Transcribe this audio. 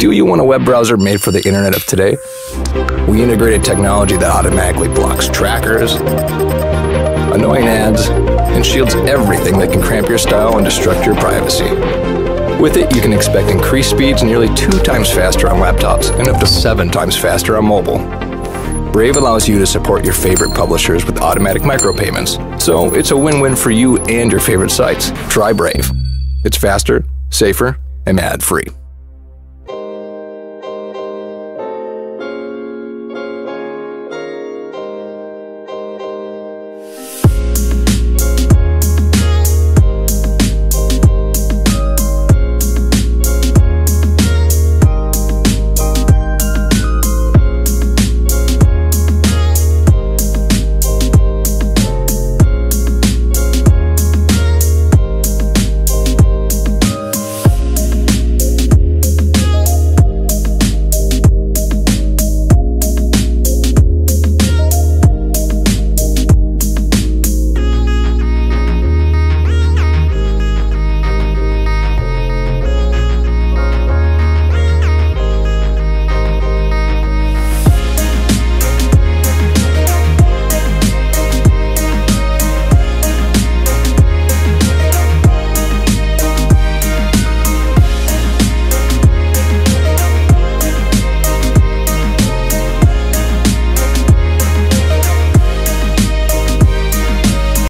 Do you want a web browser made for the internet of today? We integrated technology that automatically blocks trackers, annoying ads, and shields everything that can cramp your style and destruct your privacy. With it, you can expect increased speeds nearly 2 times faster on laptops and up to 7 times faster on mobile. Brave allows you to support your favorite publishers with automatic micropayments, so it's a win-win for you and your favorite sites. Try Brave. It's faster, safer, and ad-free.